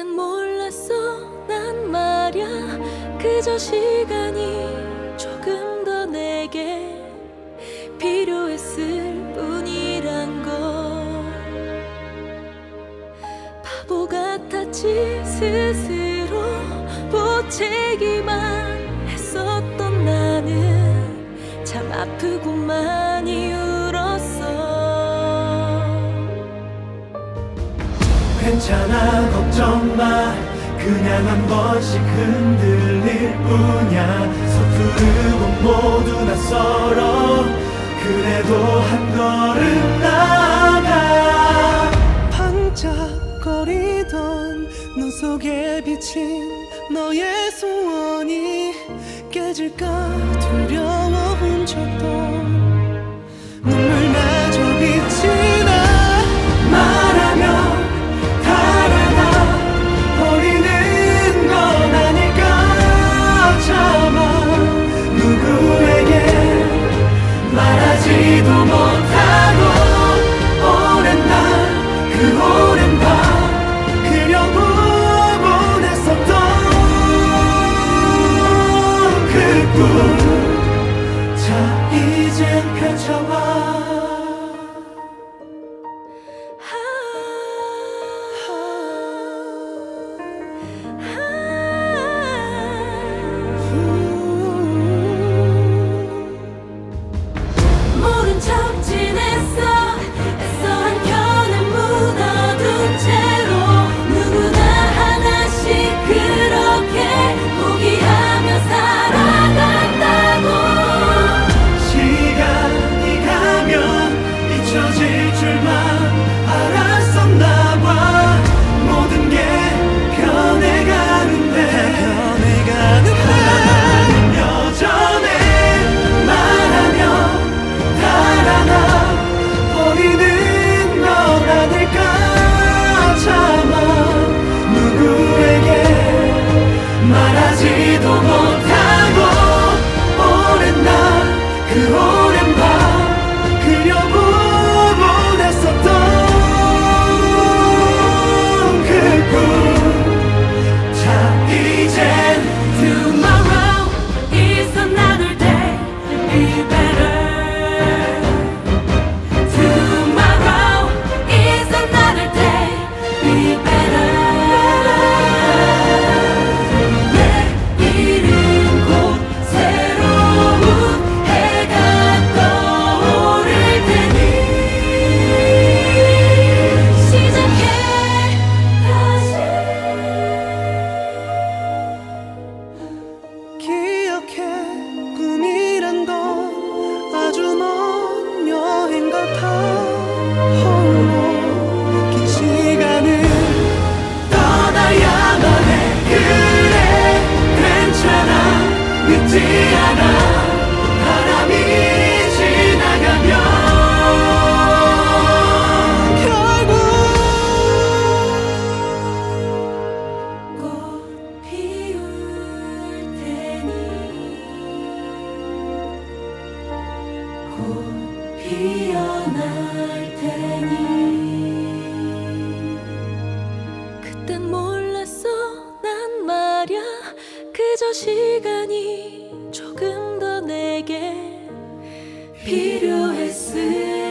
땐 몰랐어 난 말야. 그저 시간이 조금 더 내게 필요했을 뿐이란 걸. 바보 같았지 스스로 보채기만 했었던 나는 참 아프고 많이 괜찮아 걱정 마. 그냥 한 번씩 흔들릴 뿐이야. 서투르고 모두 낯설어. 그래도 한 걸음 나가. 반짝거리던 눈 속에 비친 너의 소원이 깨질까 두려워 훔쳤던 눈물마저 비친 말하지도 못하고 오랜 날 그 오랜 밤 그려보곤 했었던 그 꿈 자 이젠 펼쳐봐. 말하지도 못하고 오랜 날 그 오랜 밤 그려보곤 했었던 그 꿈 자 이젠 tomorrow is another day be better. Tomorrow is another day be better. 꿈이란 건 아주 먼 여행 같아. 홀로 긴 시간을 떠나야만 해. 그래 괜찮아 늦지 않아. 곧 피어날 테니. 그땐 몰랐어 난 말야. 그저 시간이 조금 더 내게 필요했을